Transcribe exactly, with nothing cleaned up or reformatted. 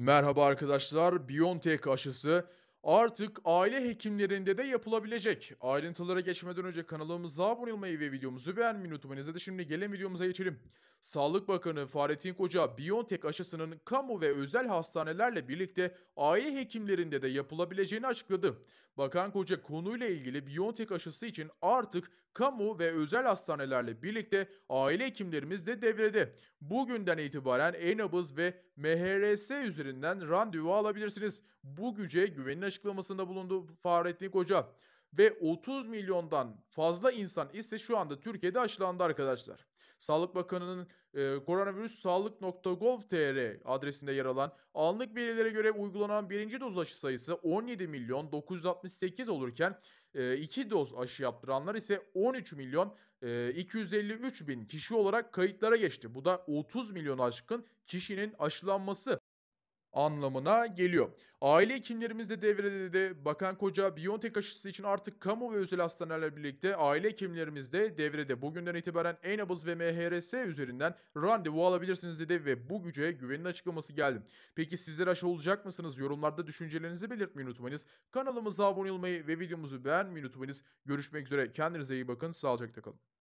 Merhaba arkadaşlar, BioNTech aşısı artık aile hekimlerinde de yapılabilecek. Ayrıntılara geçmeden önce kanalımıza abone olmayı ve videomuzu beğenmeyi unutmayınız. Hadi şimdi gelin videomuza geçelim. Sağlık Bakanı Fahrettin Koca, BioNTech aşısının kamu ve özel hastanelerle birlikte aile hekimlerinde de yapılabileceğini açıkladı. Bakan Koca konuyla ilgili BioNTech aşısı için artık kamu ve özel hastanelerle birlikte aile hekimlerimiz de devrede. Bugünden itibaren E-nabız ve M H R S üzerinden randevu alabilirsiniz. Bu güce güvenin açıklamasında bulundu Fahrettin Koca. Ve otuz milyondan fazla insan ise şu anda Türkiye'de aşılandı arkadaşlar. Sağlık Bakanı'nın e, koronavirüs sağlık nokta gov nokta tr adresinde yer alan anlık verilere göre uygulanan birinci doz aşı sayısı on yedi milyon dokuz yüz altmış sekiz olurken e, iki doz aşı yaptıranlar ise on üç milyon iki yüz elli üç bin kişi olarak kayıtlara geçti. Bu da otuz milyon aşkın kişinin aşılanması anlamına geliyor. Aile hekimlerimiz de devrede de Bakan Koca, BioNTech aşısı için artık kamu ve özel hastanelerle birlikte aile hekimlerimiz de devrede. Bugünden itibaren E-nabız ve M H R S üzerinden randevu alabilirsiniz dedi ve bu güce güvenin açıklaması geldi. Peki sizler aşı olacak mısınız? Yorumlarda düşüncelerinizi belirtmeyi unutmayınız. Kanalımıza abone olmayı ve videomuzu beğenmeyi unutmayınız. Görüşmek üzere. Kendinize iyi bakın. Sağlıcakla kalın.